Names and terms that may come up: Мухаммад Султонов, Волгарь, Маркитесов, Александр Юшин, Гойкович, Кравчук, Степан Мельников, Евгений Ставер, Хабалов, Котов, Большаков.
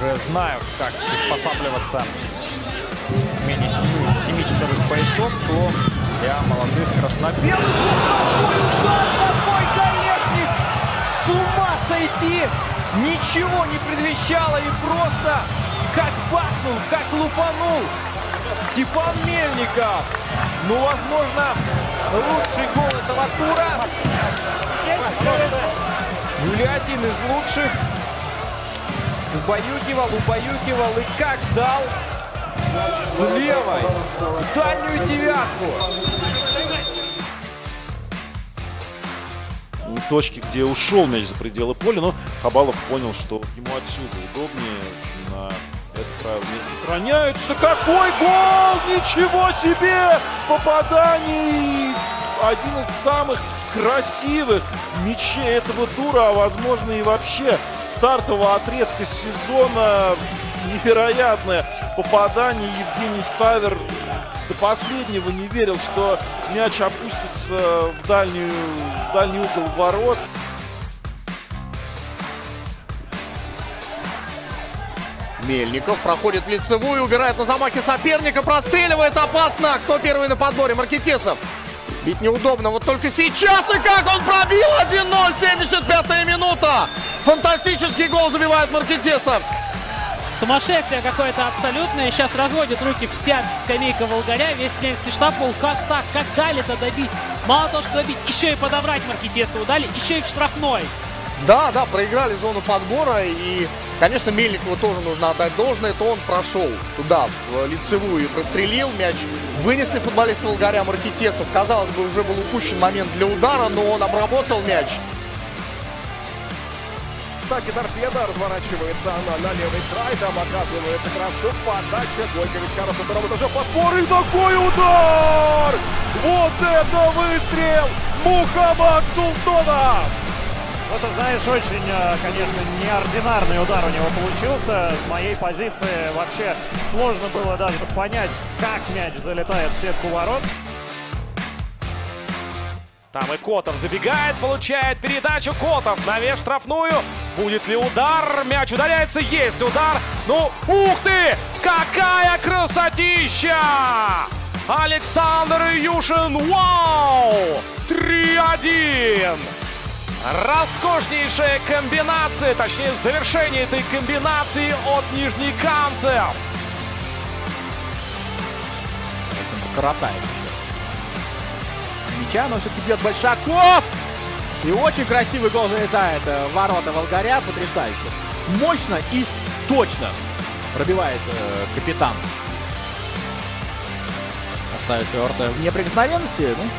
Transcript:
уже знают, как приспосабливаться к смене 7 часовых поясов, то для молодых краснобелых. Какой конечник! С ума сойти! Ничего не предвещало и просто как бахнул, как лупанул Степан Мельников. Ну, возможно, лучший гол этого тура. Или один из лучших. Убаюкивал, убаюкивал и как дал с левой в дальнюю девятку. Точки, где ушел мяч за пределы поля, но Хабалов понял, что ему отсюда удобнее. На это правило не распространяются. Какой гол! Ничего себе! Попадание! Один из самых красивых мячей этого тура, а возможно и вообще стартового отрезка сезона. Невероятное попадание. Евгений Ставер до последнего не верил, что мяч опустится в дальний угол ворот. Мельников проходит в лицевую, убирает на замахе соперника, простреливает опасно. Кто первый на подборе? Маркитесов. Бить неудобно, вот только сейчас, и как он пробил! 1-0, 75-я минута! Фантастический гол забивает Маркитесов. Сумасшествие какое-то абсолютное. Сейчас разводит руки вся скамейка Волгаря, весь тренерский штаб. Мол, как так? Как дали-то добить? Мало того, что добить, еще и подобрать Маркитесову дали, еще и в штрафной. Да, проиграли зону подбора, и, конечно, Мельникову тоже нужно отдать должное. Это он прошел туда, в лицевую, и прострелил мяч. Вынесли футболиста Волгаря Маркитесов. Казалось бы, уже был упущен момент для удара, но он обработал мяч. Так, и торпеда разворачивается она на левый край. Там оказывается Кравчук. Подача. Гойкович на втором этаже. Подбор и такой удар! Вот это выстрел! Мухаммад Султонов! Это, знаешь, очень, конечно, неординарный удар у него получился. С моей позиции вообще сложно было даже понять, как мяч залетает в сетку ворот. Там и Котов забегает, получает передачу. Котов навес штрафную. Будет ли удар? Мяч ударяется. Есть удар. Ну, ух ты! Какая красотища! Александр Юшин. Вау! 3-1! Роскошнейшая комбинация, точнее завершение этой комбинации от нижнекамцев. Александр коротает еще. Мяча, но все-таки бьет Большаков. И очень красивый гол залетает в ворота Волгаря, потрясающе. Мощно и точно пробивает капитан. Оставит свое ворота в неприкосновенности, ну...